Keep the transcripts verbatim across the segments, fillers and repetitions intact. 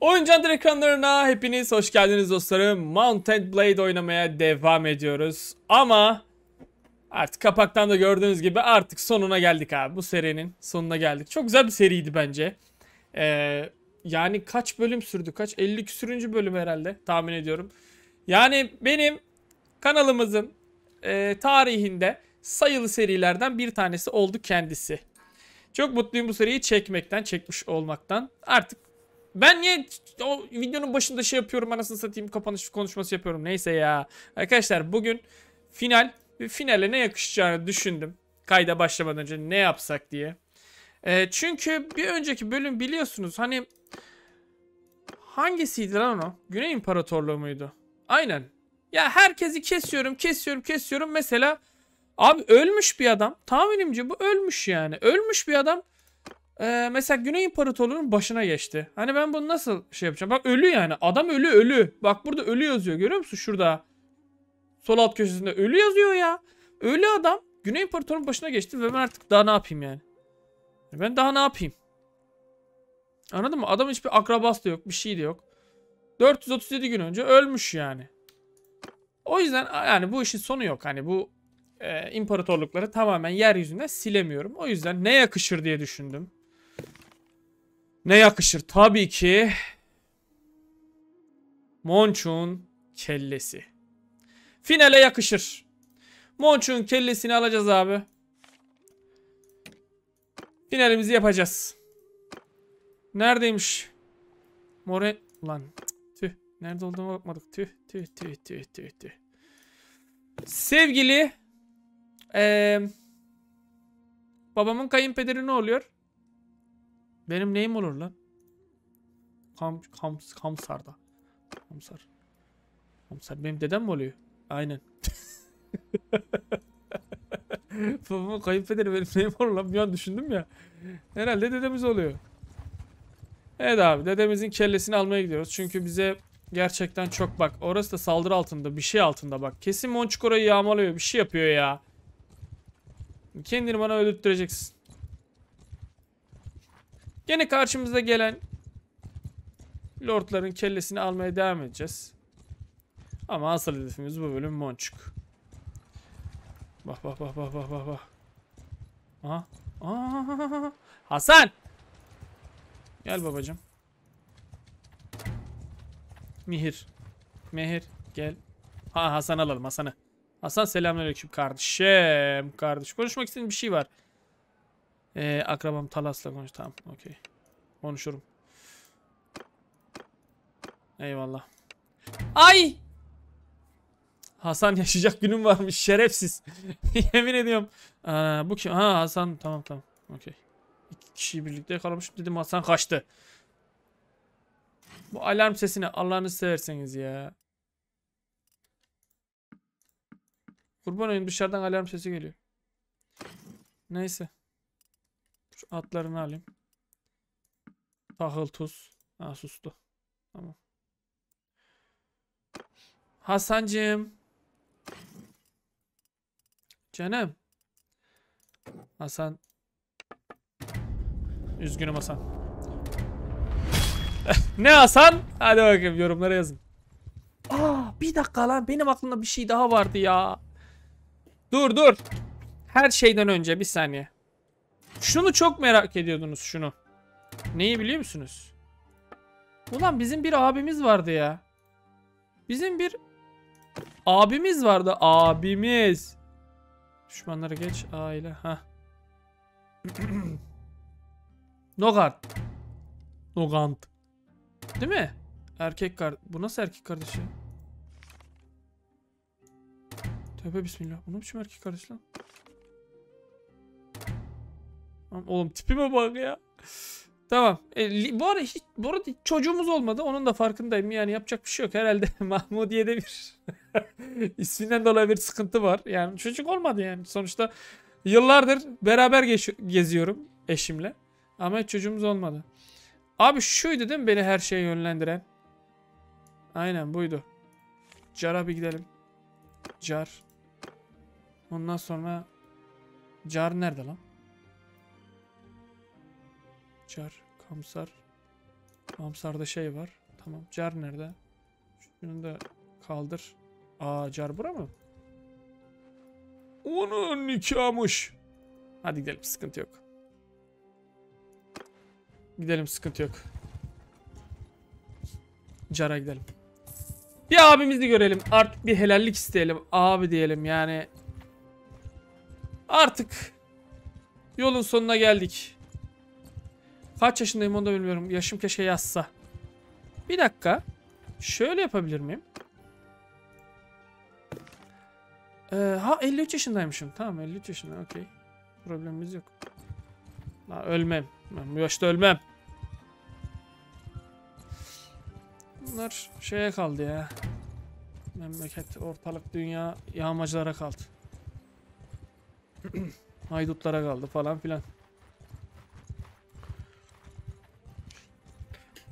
Oyun candır ekranlarına hepiniz hoş geldiniz dostlarım. Mountain Blade oynamaya devam ediyoruz. Ama artık kapaktan da gördüğünüz gibi artık sonuna geldik abi. Bu serinin sonuna geldik. Çok güzel bir seriydi bence. Ee, yani kaç bölüm sürdü? Kaç? elli küsürüncü bölüm herhalde tahmin ediyorum. Yani benim kanalımızın e, tarihinde sayılı serilerden bir tanesi oldu kendisi. Çok mutluyum bu seriyi çekmekten, çekmiş olmaktan. Artık ben niye o videonun başında şey yapıyorum, anasını satayım, kapanış konuşması yapıyorum. Neyse ya. Arkadaşlar bugün final ve finale ne yakışacağını düşündüm. Kayda başlamadan önce ne yapsak diye. E, çünkü bir önceki bölüm biliyorsunuz hani... Hangisiydi lan o? Güney İmparatorluğu muydu? Aynen. Ya herkesi kesiyorum, kesiyorum, kesiyorum. Mesela... Abi ölmüş bir adam. Tahminimce bu ölmüş yani. Ölmüş bir adam e, mesela Güney İmparatorluğu'nun başına geçti. Hani ben bunu nasıl şey yapacağım? Bak ölü yani. Adam ölü ölü. Bak burada ölü yazıyor. Görüyor musun şurada? Sol alt köşesinde ölü yazıyor ya. Ölü adam Güney İmparatorluğu'nun başına geçti ve ben artık daha ne yapayım yani? Ben daha ne yapayım? Anladın mı? Adamın hiçbir akrabası da yok. Bir şey de yok. dört yüz otuz yedi gün önce ölmüş yani. O yüzden yani bu işin sonu yok. Hani bu Ee, imparatorlukları tamamen yeryüzünden silemiyorum. O yüzden ne yakışır diye düşündüm. Ne yakışır? Tabii ki Monçu'nun kellesi. Finale yakışır. Monçu'nun kellesini alacağız abi. Finalimizi yapacağız. Neredeymiş? More... Lan tüh. Nerede olduğunu bakmadık. Tüh tüh tüh tüh tüh tüh. Sevgili Ee, babamın kayınpederi ne oluyor? Benim neyim olur lan? Kam, kam, Kamsar'da. Kamsar. Kamsar benim dedem mi oluyor? Aynen. Babamın kayınpederi benim neyim olur lan? Bir an düşündüm ya. Herhalde dedemiz oluyor. Evet abi, dedemizin kellesini almaya gidiyoruz. Çünkü bize gerçekten çok, bak orası da saldırı altında, bir şey altında bak. Kesin Monçuk orayı yağmalıyor, bir şey yapıyor ya. Kendini bana öldürteceksin. Gene karşımıza gelen lordların kellesini almaya devam edeceğiz. Ama asıl hedefimiz bu bölüm Monçuk. Bak bak bak bak bak bak. Aha. Aha. Hasan! Gel babacığım. Mihir. Mehir. Gel. Ha, Hasan alalım Hasan'ı. Hasan selamünaleyküm kardeşim. Kardeş konuşmak istediğin bir şey var. Ee, akrabam Talas'la konuş. Tamam. Okey. Konuşurum. Eyvallah. Ay! Hasan yaşayacak günüm varmış. Şerefsiz. Yemin ediyorum. Aa, bu kim? Ha Hasan. Tamam tamam. Okey. İki kişiyi birlikte yakalamışım. Dedim Hasan kaçtı. Bu alarm sesini Allah'ını severseniz ya. Kurban olayım, dışarıdan alarm sesi geliyor. Neyse. Şu atlarını alayım. Tahıl tuz. Ha sustu. Tamam. Hasancığım. Canım. Hasan. Üzgünüm Hasan. Ne Hasan? Hadi bakayım yorumlara yazın. Aa, bir dakika lan, benim aklımda bir şey daha vardı ya. Dur dur. Her şeyden önce bir saniye. Şunu çok merak ediyordunuz şunu. Neyi biliyor musunuz? Ulan bizim bir abimiz vardı ya. Bizim bir abimiz vardı. Abimiz. Düşmanları geç aile. Ha. Nogant. Nogant. Değil mi? Erkek kardeş. Bu nasıl erkek kardeşi? Tövbe bismillah. Bu ne biçim erkek kardeş lan? Oğlum tipime bak ya. Tamam. E, bu, arada hiç, bu arada çocuğumuz olmadı. Onun da farkındayım. Yani yapacak bir şey yok herhalde. Mahmudiye'de bir isminden dolayı bir sıkıntı var. Yani çocuk olmadı yani. Sonuçta yıllardır beraber geziyorum eşimle. Ama hiç çocuğumuz olmadı. Abi şuydu değil mi beni her şeye yönlendiren? Aynen buydu. Car'a bir gidelim. Car. Ondan sonra Car nerede lan? Car. Kamsar. Kamsar'da şey var. Tamam. Car nerede? Şunu da kaldır. Aa, car bura mı? Onun nikahmış. Hadi gidelim, sıkıntı yok. Gidelim, sıkıntı yok. Car'a gidelim. Bir abimizi görelim. Artık bir helallik isteyelim. Abi diyelim yani. Artık yolun sonuna geldik. Kaç yaşındayım onu da bilmiyorum. Yaşım keşke yazsa. Bir dakika. Şöyle yapabilir miyim? Ee, ha elli üç yaşındaymışım. Tamam, elli üç yaşındayım. Okey. Problemimiz yok. Ha, ölmem. Ben bu yaşta ölmem. Bunlar şeye kaldı ya. Memleket, ortalık, dünya yağmacılara kaldı. Haydutlara kaldı falan filan.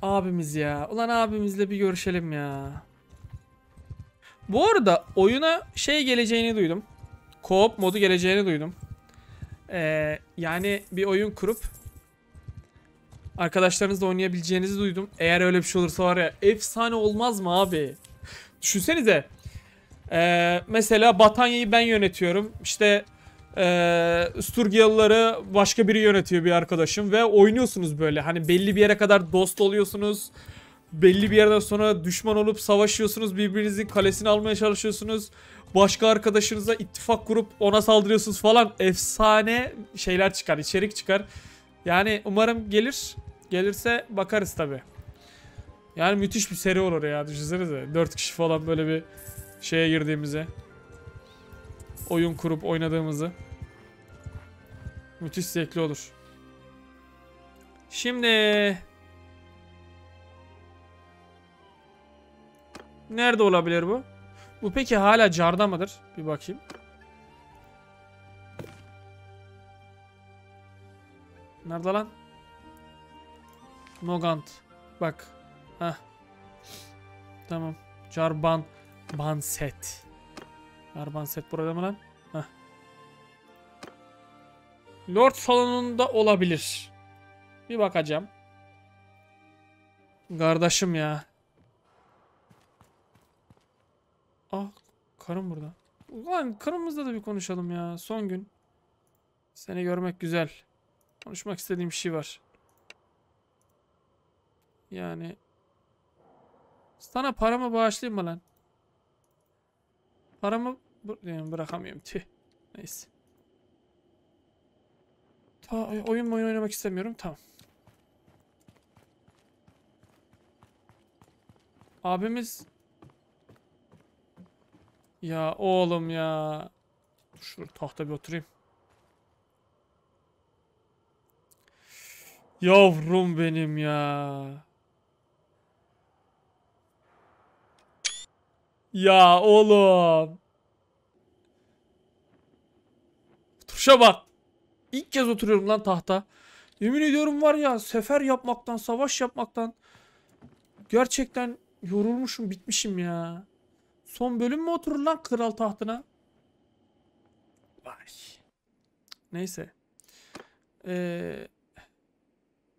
Abimiz ya. Ulan abimizle bir görüşelim ya. Bu arada oyuna şey geleceğini duydum. Co-op modu geleceğini duydum. Ee, yani bir oyun kurup arkadaşlarınızla oynayabileceğinizi duydum. Eğer öyle bir şey olursa var ya, efsane olmaz mı abi? Düşünsenize. Ee, mesela Batanya'yı ben yönetiyorum. İşte Ee, Sturgiyalıları başka biri yönetiyor, bir arkadaşım, ve oynuyorsunuz böyle. Hani belli bir yere kadar dost oluyorsunuz, belli bir yerden sonra düşman olup savaşıyorsunuz, birbirinizin kalesini almaya çalışıyorsunuz, başka arkadaşınıza ittifak kurup ona saldırıyorsunuz falan. Efsane şeyler çıkar, içerik çıkar. Yani umarım gelir. Gelirse bakarız tabi. Yani müthiş bir seri olur ya, düşünsenize dört kişi falan böyle bir şeye girdiğimize, oyun kurup oynadığımızı. Müthiş zevkli olur. Şimdi nerede olabilir bu? Bu peki hala carda mıdır? Bir bakayım. Nerede lan? Nogant. Bak. Hah. Tamam. Carban. Banset. Arban set burada mı lan? Heh. Lord salonunda olabilir. Bir bakacağım. Kardeşim ya. Ah, karım burada. Ulan karımızla da bir konuşalım ya. Son gün. Seni görmek güzel. Konuşmak istediğim bir şey var. Yani. Sana paramı bağışlayayım mı lan? Paramı bırakamıyorum, tüh. Neyse. Ta, oyun oyun oynamak istemiyorum, tamam. Abimiz. Ya oğlum ya. Dur şurada tahta bir oturayım. Yavrum benim ya. Ya oğlum. Turşa bak. İlk kez oturuyorum lan tahta. Yemin ediyorum var ya, sefer yapmaktan, savaş yapmaktan gerçekten yorulmuşum, bitmişim ya. Son bölüm mü oturur lan kral tahtına? Vay. Neyse. Ee,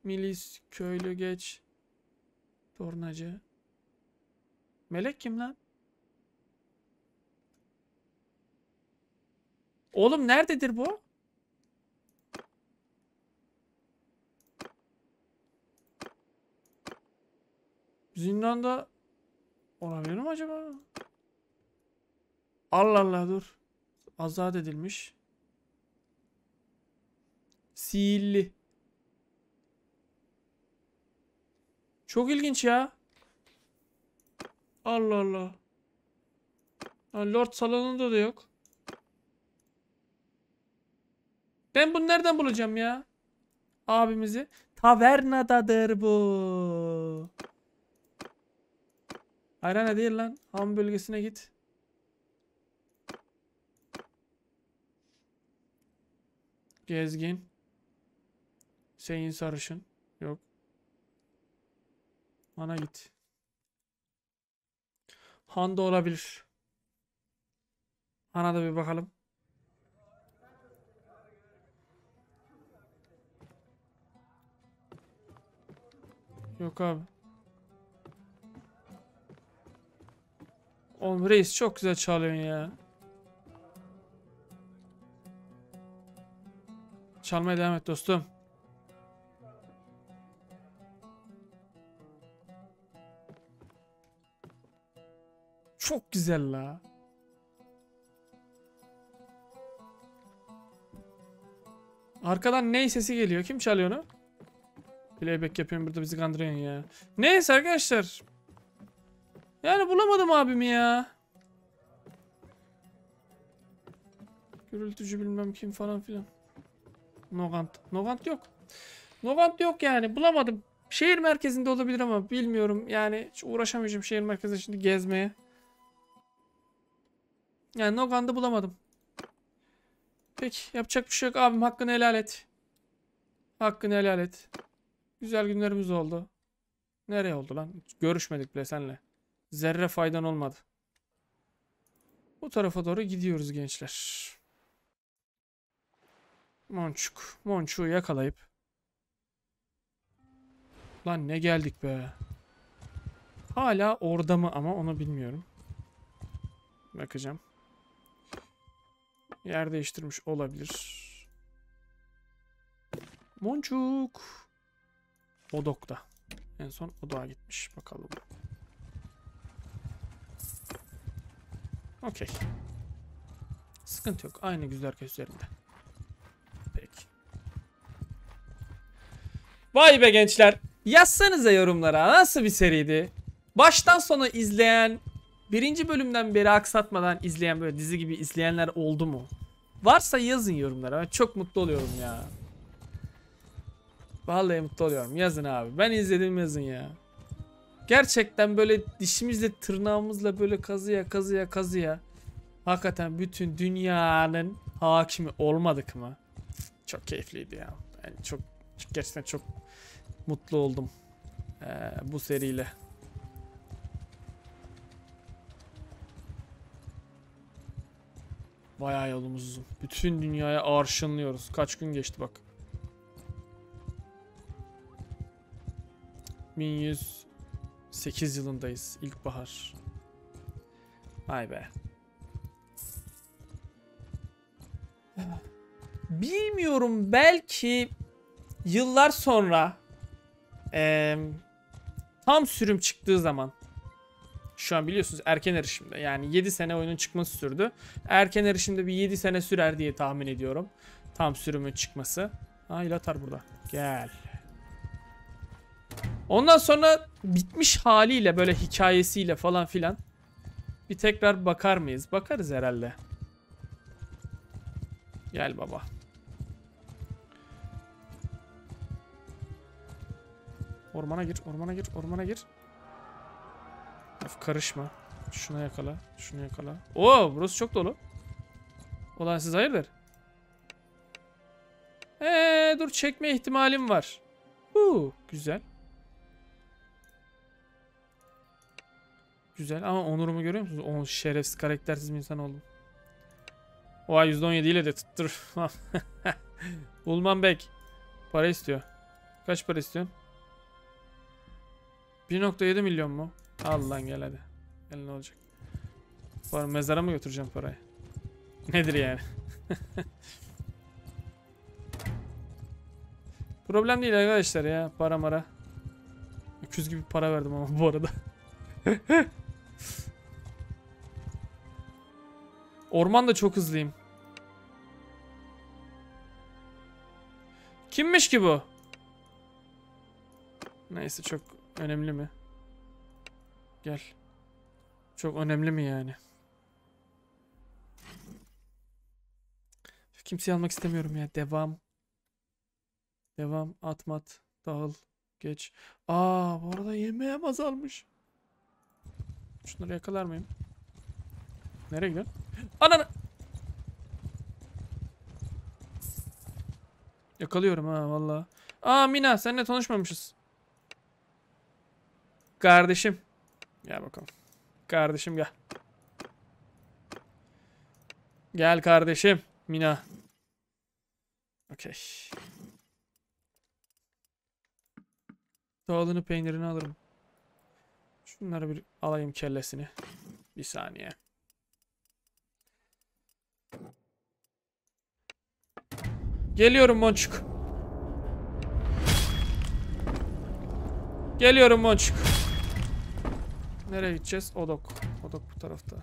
milis, köylü geç. Tornacı. Melek kim lan? Oğlum nerededir bu? Zindanda olabilir mi acaba? Allah Allah, dur. Azat edilmiş. Sihirli. Çok ilginç ya. Allah Allah. Lord salonunda da yok. Ben bunu nereden bulacağım ya? Abimizi. Tavernadadır bu. Hayrana değil lan. Ham bölgesine git. Gezgin. Hüseyin Sarışın. Yok. Bana git. Han da olabilir. Han'a da bir bakalım. Yok abi. Oğlum reis çok güzel çalıyorsun ya. Çalmaya devam et dostum. Çok güzel la. Arkadan ney sesi geliyor? Kim çalıyor onu? Playback yapıyorum burada, bizi kandırıyorsun ya. Neyse arkadaşlar. Yani bulamadım abimi ya. Gürültücü bilmem kim falan filan. Nogant. Nogant yok. Nogant yok yani, bulamadım. Şehir merkezinde olabilir ama bilmiyorum. Yani hiç uğraşamayacağım şehir merkezinde şimdi gezmeye. Yani Nogant'ı bulamadım. Peki yapacak bir şey yok abim, hakkını helal et. Hakkını helal et. Güzel günlerimiz oldu. Nereye oldu lan? Hiç görüşmedik bile seninle. Zerre faydan olmadı. Bu tarafa doğru gidiyoruz gençler. Monçuk. Monçu'yu yakalayıp. Lan ne geldik be. Hala orada mı ama onu bilmiyorum. Bakacağım. Yer değiştirmiş olabilir. Monçuk. Odok'ta. En son Odok'a gitmiş. Bakalım. Okey. Sıkıntı yok. Aynı güzergah üzerinde. Peki. Vay be gençler. Yazsanıza yorumlara, nasıl bir seriydi? Baştan sona izleyen, birinci bölümden beri aksatmadan izleyen, böyle dizi gibi izleyenler oldu mu? Varsa yazın yorumlara. Ben çok mutlu oluyorum ya. Vallahi mutlu oluyorum. Yazın abi. Ben izledim, yazın ya. Gerçekten böyle dişimizle tırnağımızla böyle kazıya kazıya kazıya hakikaten bütün dünyanın hakimi olmadık mı? Çok keyifliydi ya. Yani çok, çok gerçekten çok mutlu oldum ee, bu seriyle. Bayağı yolumuz uzun. Bütün dünyaya arşınlıyoruz. Kaç gün geçti bak. bin yüz sekiz yılındayız. İlkbahar. Vay be. Bilmiyorum, belki yıllar sonra e, tam sürüm çıktığı zaman, şu an biliyorsunuz erken erişimde, yani yedi sene oyunun çıkması sürdü. Erken erişimde bir yedi sene sürer diye tahmin ediyorum. Tam sürümün çıkması. Ha, ilatar burada. Gel. Ondan sonra bitmiş haliyle, böyle hikayesiyle falan filan bir tekrar bakar mıyız? Bakarız herhalde. Gel baba. Ormana gir, ormana gir, ormana gir. Of, karışma. Şuna yakala, şunu yakala. Oo, burası çok dolu. Ulan siz hayırdır? Eee dur, çekme ihtimalim var. Huu, güzel. Güzel ama onurumu görüyor musunuz? On şerefsiz, karaktersiz bir insan oldum. Oha, yüzde on yedi ile de tuttur. Bulmam bek. Para istiyor. Kaç para istiyorsun? bir nokta yedi milyon mu? Al lan gel hadi. Gel, ne olacak? Para, mezara mı götüreceğim parayı? Nedir yani? Problem değil arkadaşlar ya. Para mara. Öküz gibi para verdim ama bu arada. Ormanda çok hızlıyım. Kimmiş ki bu? Neyse, çok önemli mi? Gel. Çok önemli mi yani? Kimseyi almak istemiyorum ya. Devam. Devam. Atmat. Dağıl. Geç. Aa, bu arada yemeğim azalmış. Şunları yakalar mıyım? Nereye gidiyorsun? Ananı! Yakalıyorum ha vallahi. Aa Mina, seninle tanışmamışız. Kardeşim. Gel bakalım. Kardeşim gel. Gel kardeşim. Mina. Okey. Doğalını peynirini alırım. Şunları bir alayım, kellesini. Bir saniye. Geliyorum Monçuk. Geliyorum Monçuk. Nereye gideceğiz? Odok. Odok bu tarafta.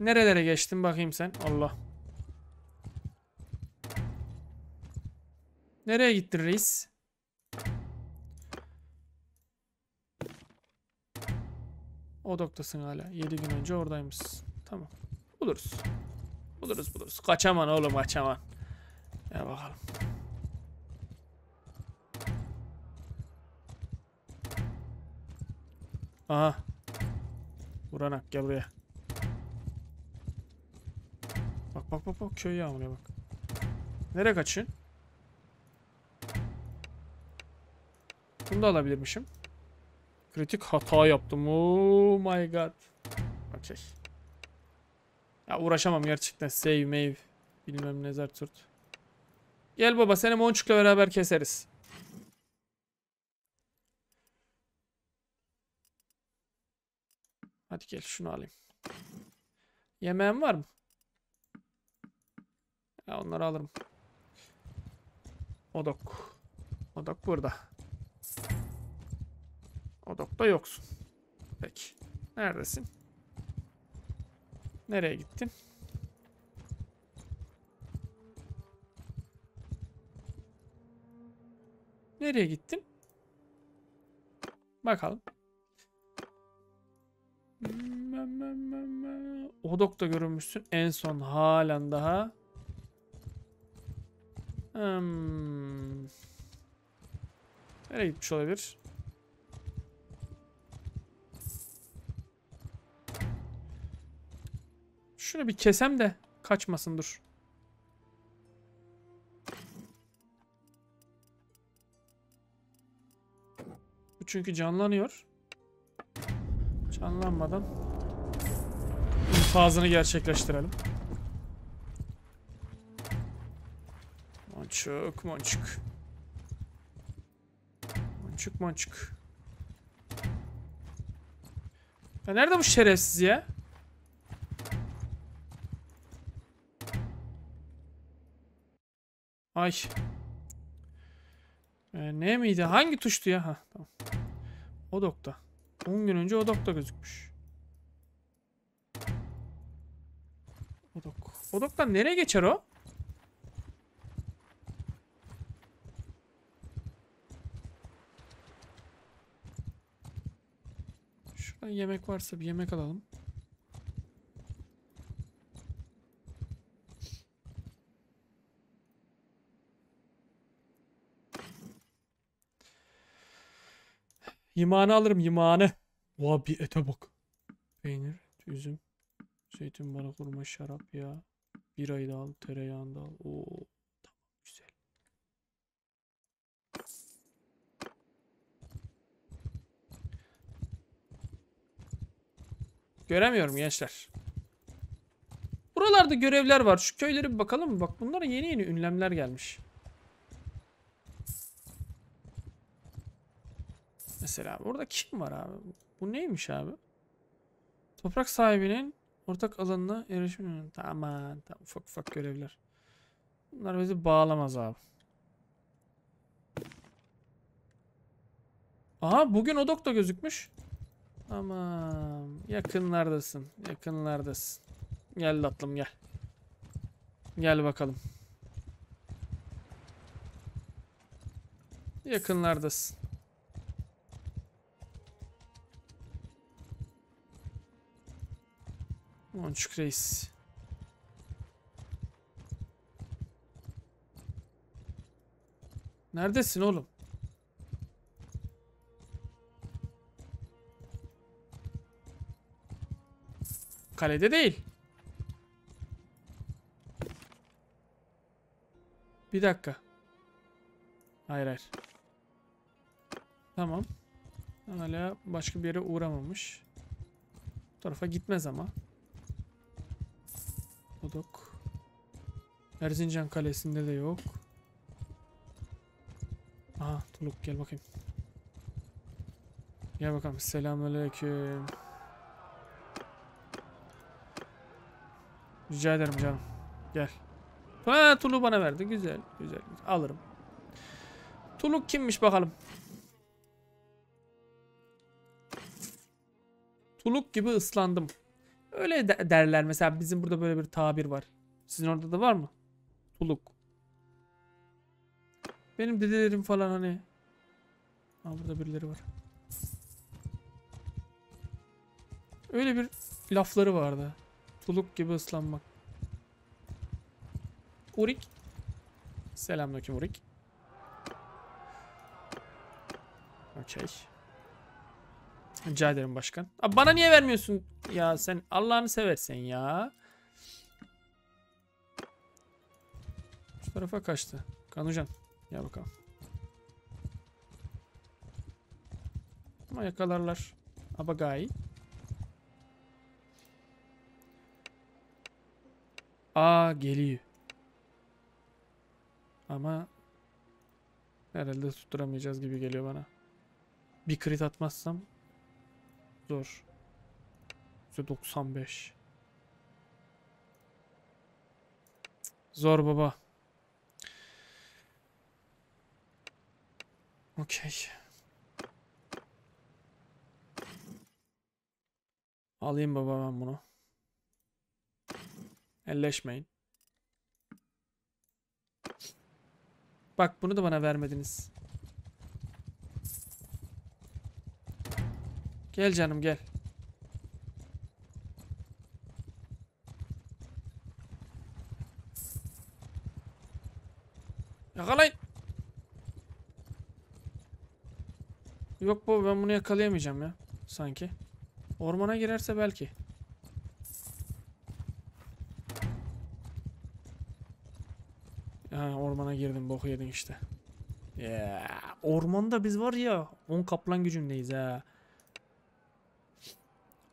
Nerelere geçtin bakayım sen? Allah. Nereye gittin reis? Odoktasın hala. yedi gün önce oradaymışsın. Tamam. Buluruz. Buluruz buluruz. Kaçaman oğlum kaçaman. Ya bakalım. Aha. Buranak gel buraya. Bak bak bak bak köy yağmuruna bak. Nereye kaçın? Bunu da alabilirmişim. Kritik hata yaptım. Oh my god. Okay. Ya uğraşamam gerçekten. Save mave. Bilmem ne zart tut. Gel baba seni Monçuk'la beraber keseriz. Hadi gel şunu alayım. Yemeğim var mı? Ya onları alırım. Odok. Odok burada. Odok'ta yoksun. Peki. Neredesin? Nereye gittin? Nereye gittin? Bakalım. Odok'ta görünmüşsün en son halen daha. Hmm. Nereye gitmiş olabilir? Şunu bir kesem de kaçmasın dur. Bu çünkü canlanıyor. Canlanmadan infazını gerçekleştirelim. Monçuk, monçuk. Monçuk, monçuk. Ya nerede bu şerefsiz ya? Ay. Ee, ne miydi? Hangi tuştu ya? Ha, tamam. Odok'ta. on gün önce Odok'ta gözükmüş. Odok. Odok'tan nereye geçer o? Şuradan yemek varsa bir yemek alalım. Yımağını alırım yımağını. Oha bir ete bak. Peynir, üzüm, zeytin, bana kurma, şarap ya. Birayı da al, tereyağını da al. Oo, tamam güzel. Göremiyorum gençler. Buralarda görevler var. Şu köylere bir bakalım mı? Bak bunlara yeni yeni ünlemler gelmiş. Mesela burada kim var abi? Bu neymiş abi? Toprak sahibinin ortak alanına erişim. Tamam, tamam. Ufak ufak görevler. Bunlar bizi bağlamaz abi. Aha bugün Odok da gözükmüş. Tamam. Yakınlardasın. Yakınlardasın. Gel tatlım gel. Gel bakalım. Yakınlardasın. Monçuk reis. Neredesin oğlum? Kalede değil. Bir dakika. Hayır hayır. Tamam. Hala başka bir yere uğramamış. Bu tarafa gitmez ama. Odok. Erzincan Kalesi'nde de yok. Aha Tuluk gel bakayım. Gel bakalım. Selamünaleyküm. Rica ederim canım. Gel. Ha, Tuluk bana verdi. Güzel, güzel. Güzel. Alırım. Tuluk kimmiş bakalım. Tuluk gibi ıslandım. Öyle de derler. Mesela bizim burada böyle bir tabir var. Sizin orada da var mı? Tuluk. Benim dedelerim falan hani. Ha, burada birileri var. Öyle bir lafları vardı. Tuluk gibi ıslanmak. Urik. Selamünaleyküm Urik. Okey. Rica ederim başkan. Abi bana niye vermiyorsun? Ya sen Allah'ını seversen ya. Şu tarafa kaçtı. Kanucan. Gel bakalım. Ama yakalarlar. Abagay. Aa geliyor. Ama herhalde tutturamayacağız gibi geliyor bana. Bir crit atmazsam zor. yüzde doksan beş. Zor baba. Okey. Alayım baba ben bunu. Elleşmeyin. Bak bunu da bana vermediniz. Gel canım gel. Yakalayın. Yok bu ben bunu yakalayamayacağım ya. Sanki. Ormana girerse belki. Ha, ormana girdim, boku yedin işte. Yeah. Ormanda biz var ya, on kaplan gücündeyiz ha.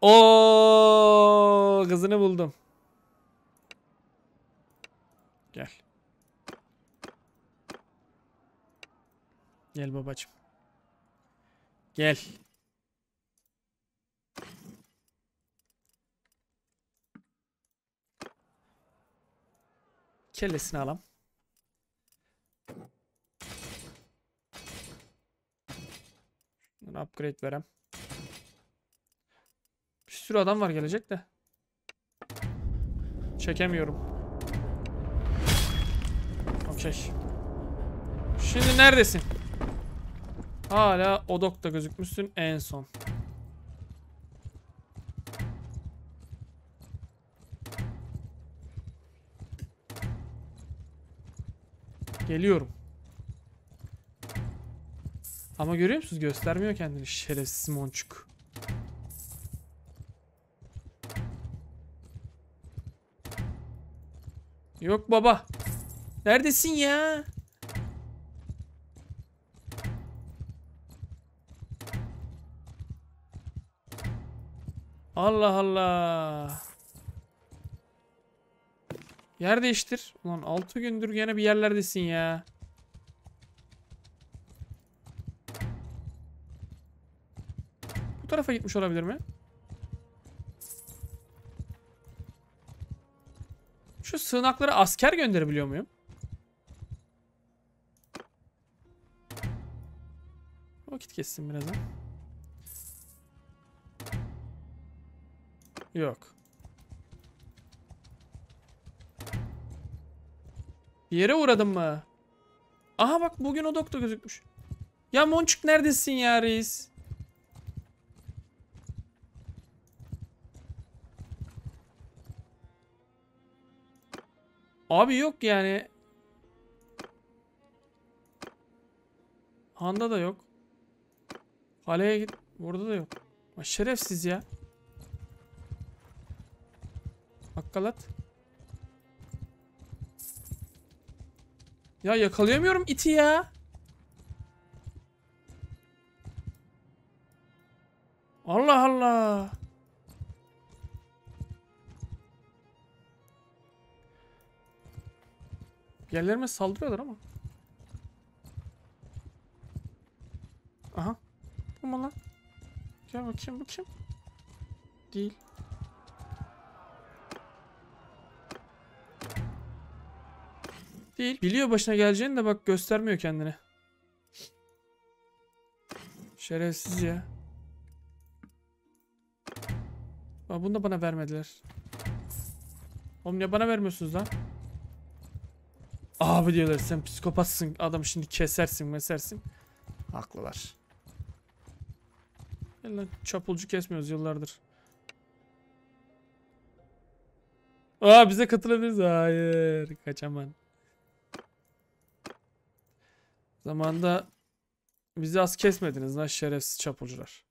Oo, kızını buldum. Gel. Gel babacığım. Gel. Kellesini alam. Upgrade verem. Bir sürü adam var gelecek de. Çekemiyorum. Okey. Şimdi neredesin? Hala Odok'ta gözükmüşsün en son. Geliyorum. Ama görüyor musunuz? Göstermiyor kendini şerefsiz monçuk. Yok baba. Neredesin ya? Allah Allah. Yer değiştir. Ulan altı gündür gene bir yerlerdesin ya. Tarafa gitmiş olabilir mi? Şu sığınaklara asker gönderebiliyor muyum? Vakit geçsin birazdan. Yok. Bir yere uğradım mı? Aha bak bugün o doktor gözükmüş. Ya monçuk neredesin ya reis? Abi yok yani. Handa da yok. Kaleye git. Burada da yok. Ay şerefsiz ya. Hakkalat. Ya yakalayamıyorum iti ya. Allah Allah. Yerlerime saldırıyorlar ama. Aha. Bu mu lan? Gel bakayım, bu kim? Değil. Değil. Biliyor başına geleceğini de bak göstermiyor kendini. Şerefsiz ya. Aa, bunu da bana vermediler. Oğlum niye bana vermiyorsunuz lan? Abi diyorlar sen psikopatsın. Adamı şimdi kesersin mesersin. Haklılar. Gel lan, çapulcu kesmiyoruz yıllardır. Aa, bize katılabiliriz. Hayır. Kaçaman. Zamanında bizi az kesmediniz lan şerefsiz çapulcular.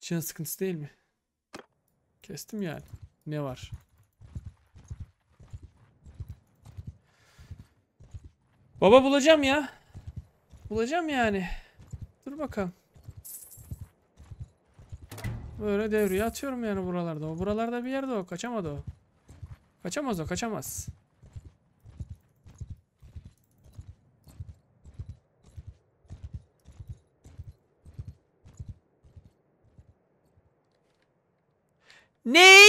Çin sıkıntısı değil mi? Kestim yani. Ne var? Baba bulacağım ya. Bulacağım yani. Dur bakalım. Böyle devreye atıyorum yani buralarda. O buralarda bir yerde o. Kaçamadı o. Kaçamaz o. Kaçamaz. Ney?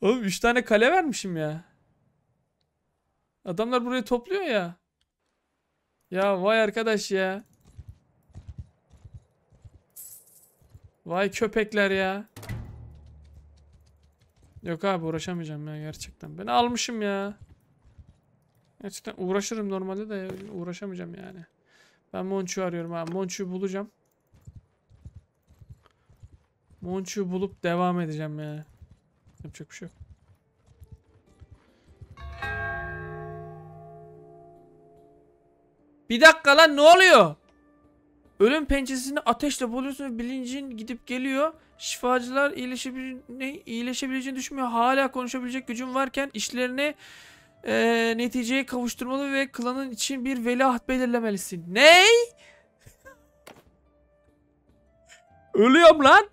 Oğlum üç tane kale vermişim ya. Adamlar burayı topluyor ya. Ya vay arkadaş ya. Vay köpekler ya. Yok abi uğraşamayacağım ya gerçekten. Ben almışım ya. Gerçekten uğraşırım normalde de uğraşamayacağım yani. Ben Monçu arıyorum abi. Monçu'yu bulacağım. Monçu'yu bulup devam edeceğim ya. Yapacak bir şey yok. Bir dakika lan, ne oluyor? Ölüm pençesini ateşle buluyorsun ve bilincin gidip geliyor. Şifacılar iyileşebileceğini, iyileşebileceğini düşünmüyor. Hala konuşabilecek gücün varken işlerini Ee, neticeye kavuşturmalı ve klanın için bir veliaht belirlemelisin. Ney? Ölüyorum lan.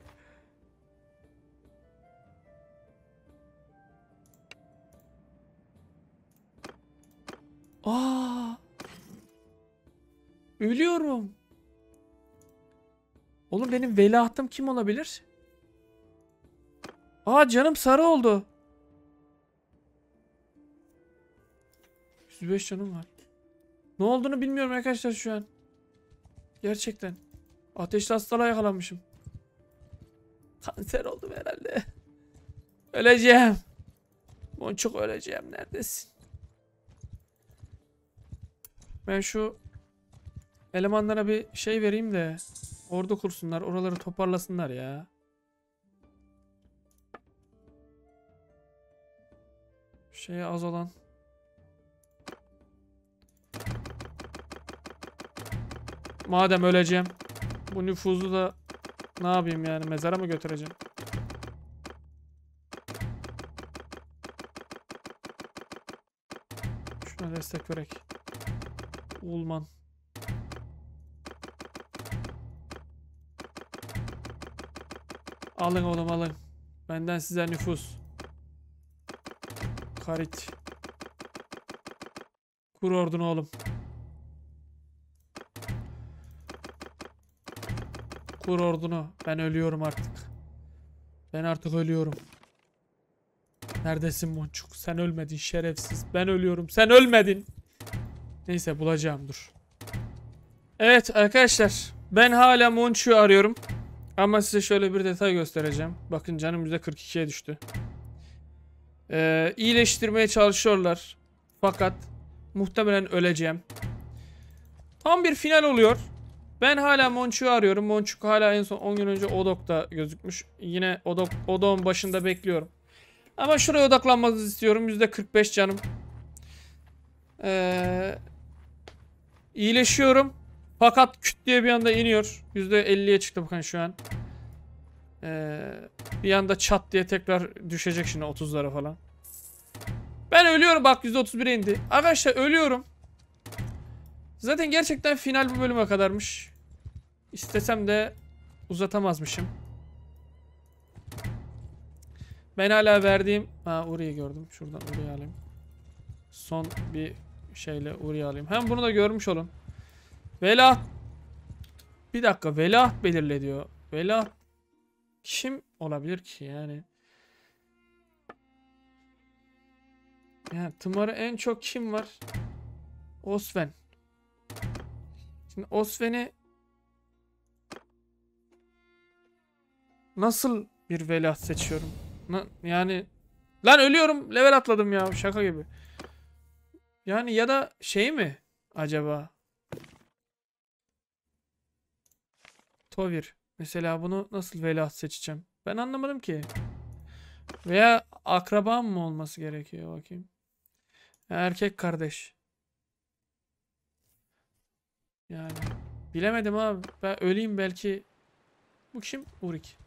Aa! Ölüyorum. Oğlum benim veliahtım kim olabilir? Aa, canım sarı oldu. yüz beş canım var. Ne olduğunu bilmiyorum arkadaşlar şu an. Gerçekten. Ateşli hastalığa yakalanmışım. Kanser oldum herhalde. Öleceğim. Monçuk öleceğim. Neredesin? Ben şu elemanlara bir şey vereyim de ordu kursunlar. Oraları toparlasınlar ya. Şeye az olan. Madem öleceğim, bu nüfuzu da ne yapayım yani, mezara mı götüreceğim? Şuna destek verek. Ulman. Alın oğlum alın. Benden size nüfus. Karit. Kur ordunu oğlum. Kur ordunu. Ben ölüyorum artık. Ben artık ölüyorum. Neredesin Monçuk? Sen ölmedin şerefsiz. Ben ölüyorum. Sen ölmedin. Neyse bulacağım dur. Evet arkadaşlar. Ben hala Monçu'yu arıyorum. Ama size şöyle bir detay göstereceğim. Bakın canım yüzde kırk iki'ye düştü. Ee, iyileştirmeye çalışıyorlar. Fakat muhtemelen öleceğim. Tam bir final oluyor. Ben hala Monçu'yu arıyorum. Monçuk hala en son on gün önce Odok'ta gözükmüş. Yine Odok, Odok'un başında bekliyorum. Ama şuraya odaklanmanızı istiyorum. yüzde kırk beş canım. Ee, iyileşiyorum. Fakat küt diye bir anda iniyor. yüzde elli'ye çıktı bakın şu an. Ee, bir anda çat diye tekrar düşecek şimdi otuz'lara falan. Ben ölüyorum bak, yüzde otuz bir'e indi. Arkadaşlar ölüyorum. Zaten gerçekten final bu bölüme kadarmış. İstesem de uzatamazmışım. Ben hala verdiğim... Ha, orayı gördüm. Şuradan orayı alayım. Son bir şeyle orayı alayım. Hem bunu da görmüş olun. Velaht. Bir dakika. Velaht belirle diyor. Velaht. Kim olabilir ki yani? Yani tımarı en çok kim var? Osven. Şimdi Osven'i nasıl bir velaht seçiyorum? Na, yani lan ölüyorum, level atladım ya, şaka gibi. Yani ya da şey mi acaba? Tovir. Mesela bunu nasıl velaht seçeceğim? Ben anlamadım ki. Veya akrabam mı olması gerekiyor bakayım? Erkek kardeş. Yani bilemedim abi. Ben öleyim belki. Bu kim? Urik.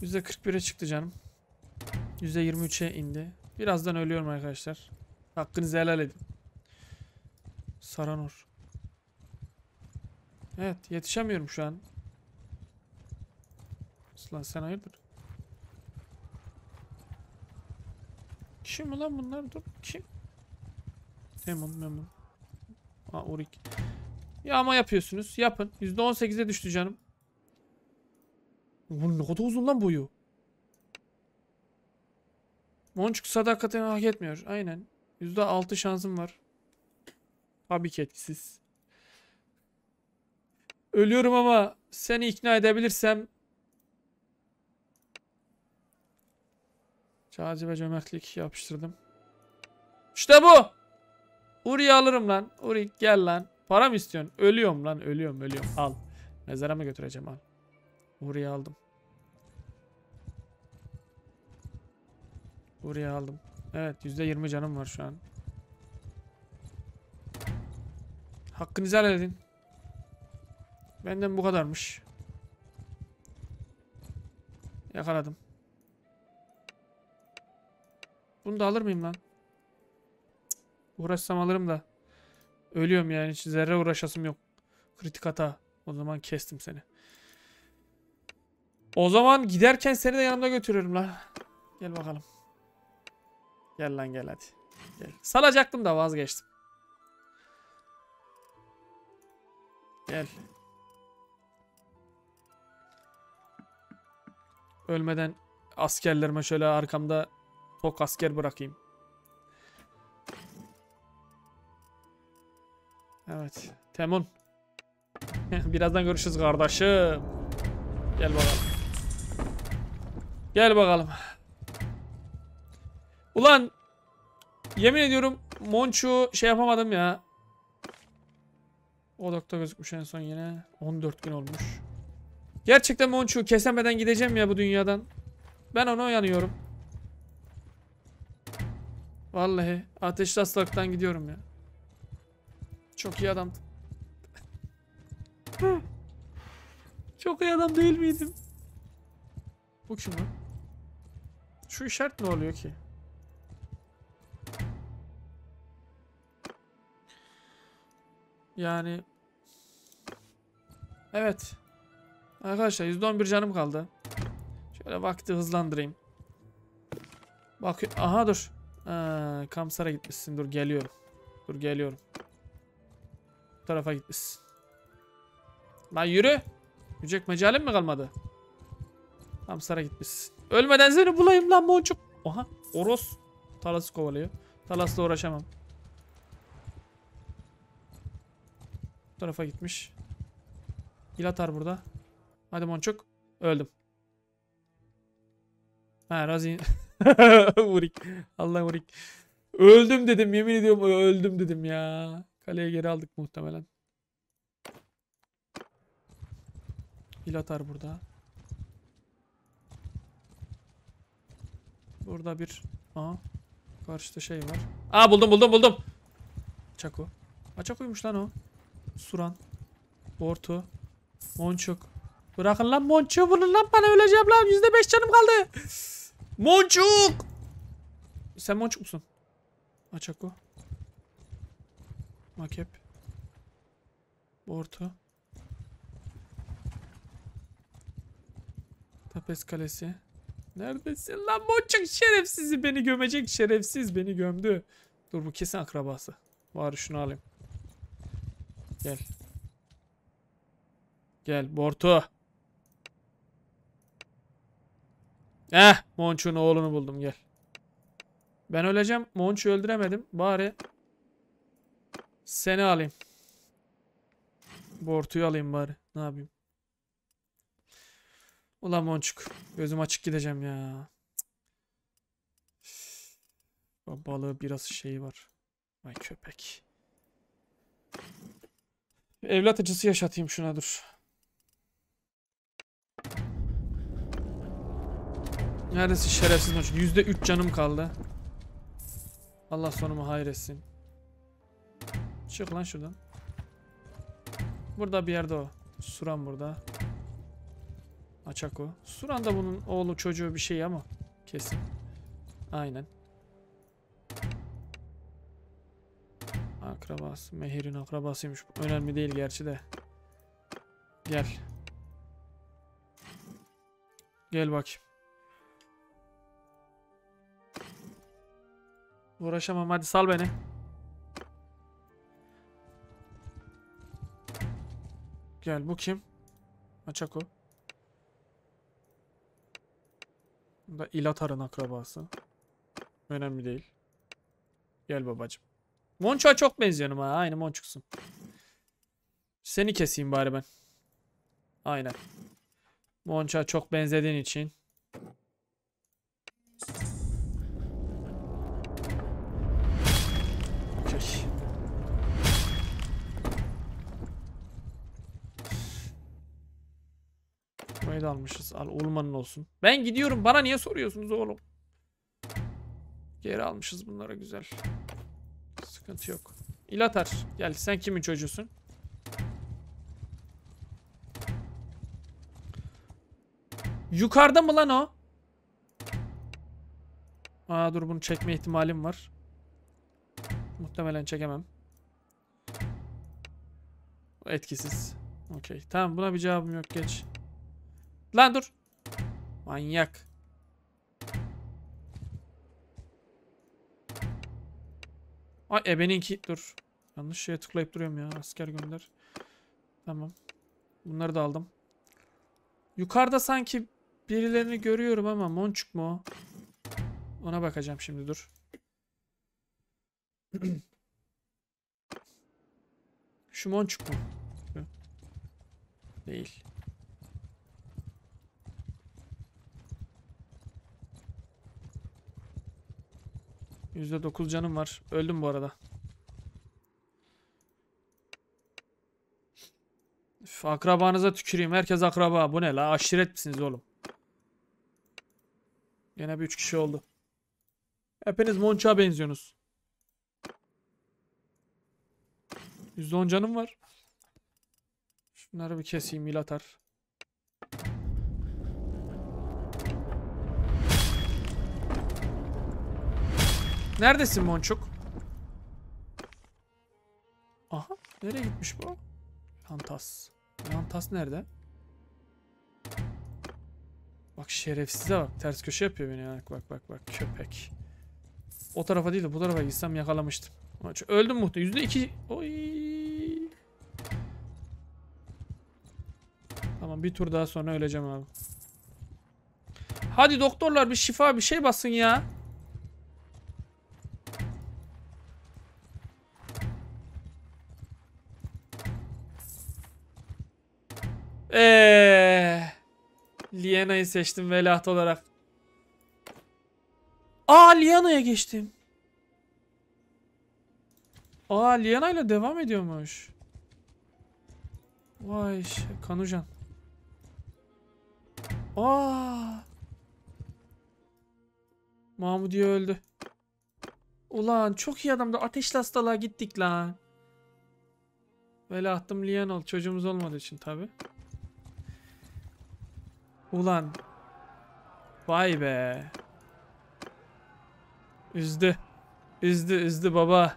yüzde kırk bire çıktı canım. yüzde yirmi üçe indi. Birazdan ölüyorum arkadaşlar. Hakkınızı helal edin. Saranor. Evet, yetişemiyorum şu an. Aslan sen hayırdır? Kim ulan bunlar? Dur. Kim? Temun, Temun. Aa, Urik. Ya ama yapıyorsunuz. Yapın. yüzde on sekize düştü canım. Bu ne kadar uzun lan boyu. Monçuk sadakatini hak etmiyor. Aynen. yüzde altı şansım var. Tabii ki etkisiz. Ölüyorum ama seni ikna edebilirsem. Cazibe cömertlik yapıştırdım. İşte bu. Uri'yi alırım lan. Uri gel lan. Para mı istiyorsun? Ölüyorum lan. Ölüyorum ölüyorum. Al. Mezara mı götüreceğim al. Uri'yi aldım. Uri'yi aldım. Evet. yüzde yirmi canım var şu an. Hakkınızı helal edin. Benden bu kadarmış. Yakaladım. Bunu da alır mıyım lan? Uğraşsam alırım da. Ölüyorum yani. Hiç zerre uğraşasım yok. Kritik hata. O zaman kestim seni. O zaman giderken seni de yanımda götürürüm lan. Gel bakalım. Gel lan gel hadi. Gel. Salacaktım da vazgeçtim. Gel. Ölmeden askerlerime şöyle arkamda tok asker bırakayım. Evet. Temun. Birazdan görüşürüz kardeşim. Gel bakalım. Gel bakalım. Ulan. Yemin ediyorum Monçu şey yapamadım ya. Odok'ta gözükmüş en son yine. on dört gün olmuş. Gerçekten Monçu kesemeden gideceğim ya bu dünyadan. Ben ona yanıyorum. Vallahi ateşli hastalıktan gidiyorum ya. Çok iyi adamdı. Çok iyi adam değil miydim? Bu kim lan? Şu işaret ne oluyor ki? Yani evet. Arkadaşlar yüzde on bir canım kaldı. Şöyle vakti hızlandırayım. Bak aha dur. Aa, Kamsar'a gitmişsin. Dur geliyorum. Dur geliyorum. Bu tarafa gitmişsin. Lan yürü. Yücek mecalim mi kalmadı? Kamsar'a gitmişsin. Ölmeden seni bulayım lan boncuk. Oha. Oros. Talas'ı kovalıyor. Talas'la uğraşamam. Bu tarafa gitmiş. Gil atar burada. Hadi Monçuk. Öldüm. Ha Razi. Urik. Allah Urik. Öldüm dedim. Yemin ediyorum öldüm dedim ya. Kaleye geri aldık muhtemelen. Gil atar burada. Burada bir. Aha. Karşıda şey var. Aa buldum buldum buldum. Çako. Aa Çako'ymuş lan o. Suran. Bortu. Monçuk. Bırakın lan Monçuk bunu lan bana öleceğim lan. yüzde beş canım kaldı. Monçuk. Sen Monçuk musun? Açako. Makep. Bortu. Tapes Kalesi. Neredesin lan boncuk şerefsizi, beni gömecek şerefsiz, beni gömdü. Dur bu kesin akrabası. Bari şunu alayım. Gel. Gel Bortu. Eh Monçu'nun oğlunu buldum, gel. Ben öleceğim. Monçu öldüremedim. Bari seni alayım. Bortu'yu alayım bari. Ne yapayım? Ulan Monçuk. Gözüm açık gideceğim ya. Balığı biraz şeyi var. Ay köpek. Evlat acısı yaşatayım şuna, dur. Neredesin şerefsiz Monçuk? yüzde üç canım kaldı. Allah sonumu hayretsin. Çık lan şuradan. Burada bir yerde o. Suran burada. Açak o. Suran da bunun oğlu çocuğu bir şey ama. Kesin. Aynen. Akrabası. Mehir'in akrabasıymış. Önemli değil gerçi de. Gel. Gel bakayım. Uğraşamam, hadi sal beni. Gel, bu kim? Açak o. Bu da İlatar'ın akrabası. Önemli değil. Gel babacım. Monçuğa çok benziyorum ha. Aynı Monçuksun. Seni keseyim bari ben. Aynen. Monçuğa çok benzediğin için. Almışız. Al olmanın olsun. Ben gidiyorum. Bana niye soruyorsunuz oğlum? Geri almışız bunlara, güzel. Sıkıntı yok. İlatar gel. Sen kimin çocuğusun? Yukarıda mı lan o? Aa dur, bunu çekme ihtimalim var. Muhtemelen çekemem. Etkisiz. Okey. Tamam, buna bir cevabım yok. Geç. Lan dur. Manyak. Ay ebeninki. Dur. Yanlış şeye tıklayıp duruyorum ya. Asker gönder. Tamam. Bunları da aldım. Yukarıda sanki birilerini görüyorum ama Monçuk mu o? Ona bakacağım şimdi, dur. Şu Monçuk mu? Değil. yüzde dokuz canım var. Öldüm bu arada. Üf, akrabanıza tüküreyim. Herkes akraba. Bu ne la? Aşiret misiniz oğlum? Gene bir üç kişi oldu. Hepiniz Monçuğa benziyorsunuz. yüzde on canım var. Şunları bir keseyim. İlatar. Neredesin Monçuk? Aha. Nereye gitmiş bu? Lantas. Lantas nerede? Bak şerefsize bak. Ters köşe yapıyor beni ya. Bak bak bak. Köpek. O tarafa değil de bu tarafa gitsem yakalamıştım. Öldüm muhtemelen. yüzde iki. Oy. Tamam, bir tur daha sonra öleceğim abi. Hadi doktorlar bir şifa bir şey basın ya. Eee Liana'yı seçtim veliaht olarak. Aa Liana'ya geçtim. Aa Liana'yla devam ediyormuş. Vay şey, Kanucan. Aa Mahmudiye öldü. Ulan çok iyi adamdı. Ateşli hastalığa gittik lan. Veliahtım Liana oldu. Çocuğumuz olmadığı için tabi. Ulan. Vay be. Üzdü. Üzdü üzdü baba.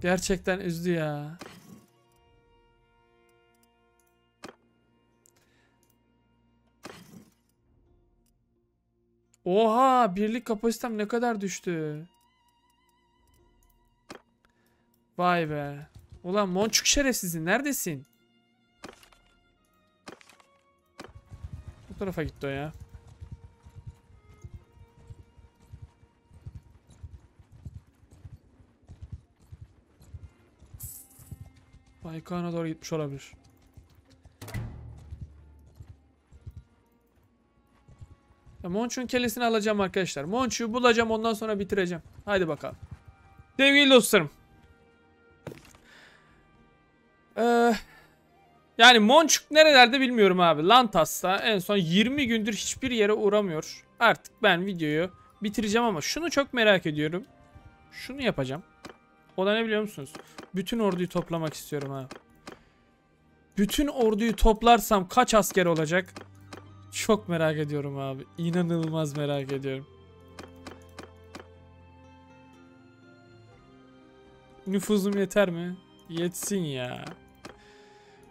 Gerçekten üzdü ya. Oha, birlik kapasitem ne kadar düştü. Vay be. Ulan Monçuk şerefsizin, neredesin? Bu tarafa gitti o ya. Baykan'a doğru gitmiş olabilir. Monçu'nun kellesini alacağım arkadaşlar. Monçu'yu bulacağım, ondan sonra bitireceğim. Haydi bakalım. Sevgili dostlarım. Ee, yani Monçuk nerelerde bilmiyorum abi. Lantas'ta en son yirmi gündür hiçbir yere uğramıyor. Artık ben videoyu bitireceğim ama şunu çok merak ediyorum. Şunu yapacağım. O da ne biliyor musunuz? Bütün orduyu toplamak istiyorum abi. Bütün orduyu toplarsam kaç asker olacak? Çok merak ediyorum abi. İnanılmaz merak ediyorum. Nüfuzum yeter mi? Yetsin ya.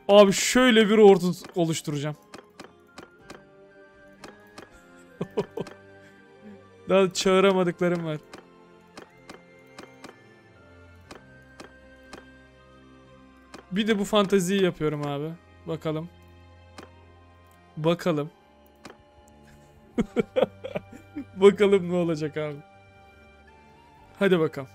Abi şöyle bir ordu oluşturacağım. Daha çağıramadıklarım var. Bir de bu fanteziyi yapıyorum abi. Bakalım. Bakalım. Bakalım ne olacak abi. Hadi bakalım.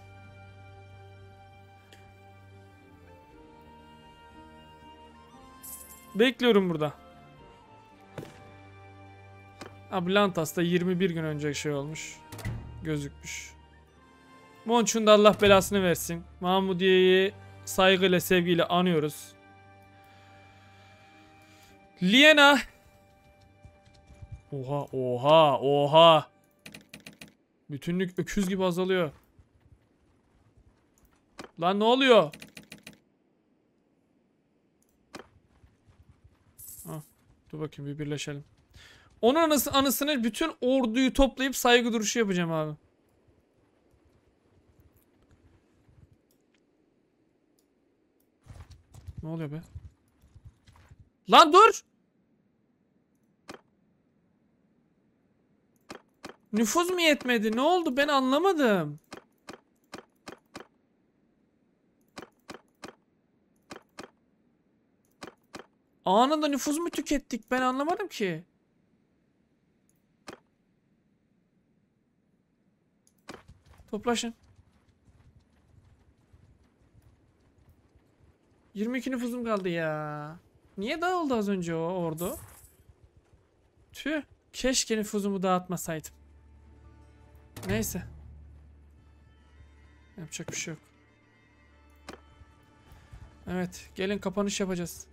Bekliyorum burada. Abi Lantas'ta yirmi bir gün önce şey olmuş. Gözükmüş. Monçun da Allah belasını versin. Mahmudiye'yi saygıyla, sevgiyle anıyoruz. Liana. Oha, oha, oha. Bütünlük öküz gibi azalıyor. Lan ne oluyor? Ah, dur bakayım bir birleşelim. Onun anısı, anısını bütün orduyu toplayıp saygı duruşu yapacağım abi. Ne oluyor be? Lan dur! Nüfuz mu yetmedi? Ne oldu? Ben anlamadım. Anında nüfuz mu tükettik? Ben anlamadım ki. Toplaşın. yirmi iki nüfuzum kaldı ya. Niye dağıldı az önce o ordu? Tüh. Keşke nüfuzumu dağıtmasaydım. Neyse. Yapacak bir şey yok. Evet. Gelin kapanış yapacağız.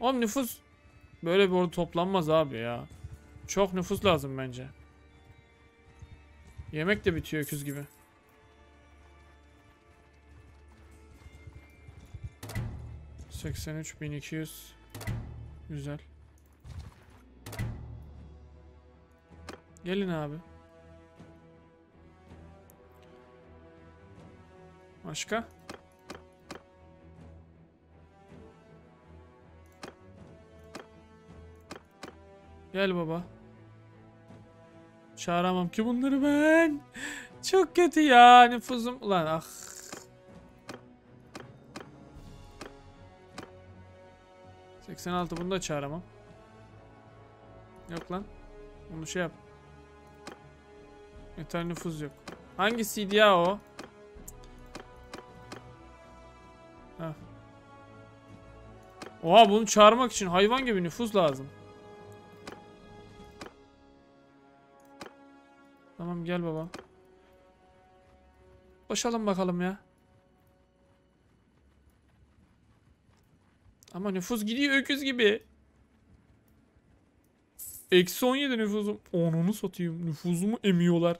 Oğlum nüfus. Böyle bir ordu toplanmaz abi ya. Çok nüfus lazım bence. Yemek de bitiyor öküz gibi. seksen üç bin iki yüz. Güzel. Gelin abi. Başka? Gel baba. Çağıramam ki bunları ben. Çok kötü ya nüfuzum. Ulan ah. seksen altı, bunu da çağıramam. Yok lan. Onu şey yap. Yeter nüfuz yok. Hangisiydi ya o? Heh. Oha, bunu çağırmak için hayvan gibi nüfuz lazım. Tamam gel baba. Boşalım bakalım ya. Ama nüfuz gidiyor öküz gibi. Eksi on yedi nüfuzum. Onunu satayım. Nüfuzumu emiyorlar.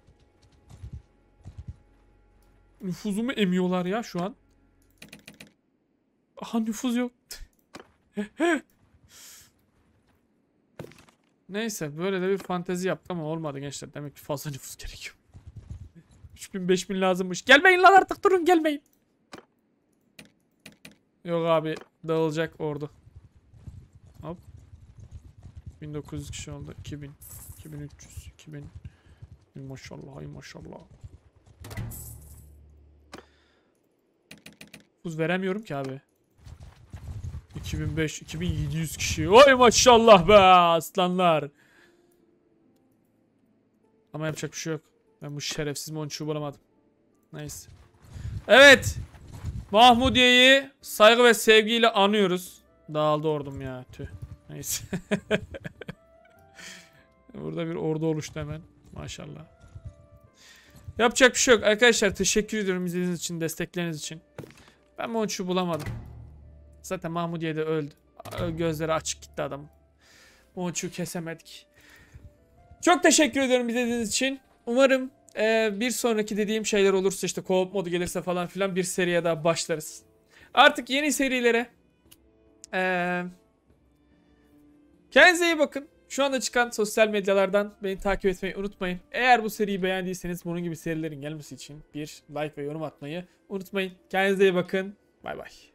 Nüfuzumu emiyorlar ya şu an. Aha nüfuz yok. Neyse böyle de bir fantezi yaptım ama olmadı gençler. Demek ki fazla nüfus gerekiyor. üç bin beş bin lazımmış. Gelmeyin lan artık, durun gelmeyin. Yok abi, dağılacak ordu. Hop. bin dokuz yüz kişi oldu. iki bin. iki bin üç yüz, iki bin. Maşallah, ay maşallah. Buz veremiyorum ki abi. iki bin beş, iki bin yedi yüz kişi. Oy maşallah be aslanlar. Ama yapacak bir şey yok. Ben bu şerefsiz Monçu'yu bulamadım. Neyse. Evet. Mahmudiye'yi saygı ve sevgiyle anıyoruz. Dağıldı ordum ya. Tüh. Neyse. Burada bir ordu oluştu hemen. Maşallah. Yapacak bir şey yok. Arkadaşlar teşekkür ediyorum izlediğiniz için, destekleriniz için. Ben Monçu'yu bulamadım. Zaten Mahmudiye de öldü. Gözleri açık gitti adam. Monçu'yu kesemedik. Çok teşekkür ediyorum izlediğiniz için. Umarım e, bir sonraki dediğim şeyler olursa, işte co-op modu gelirse falan filan bir seriye daha başlarız. Artık yeni serilere e, kendinize iyi bakın. Şu anda çıkan sosyal medyalardan beni takip etmeyi unutmayın. Eğer bu seriyi beğendiyseniz bunun gibi serilerin gelmesi için bir like ve yorum atmayı unutmayın. Kendinize iyi bakın. Bay bay.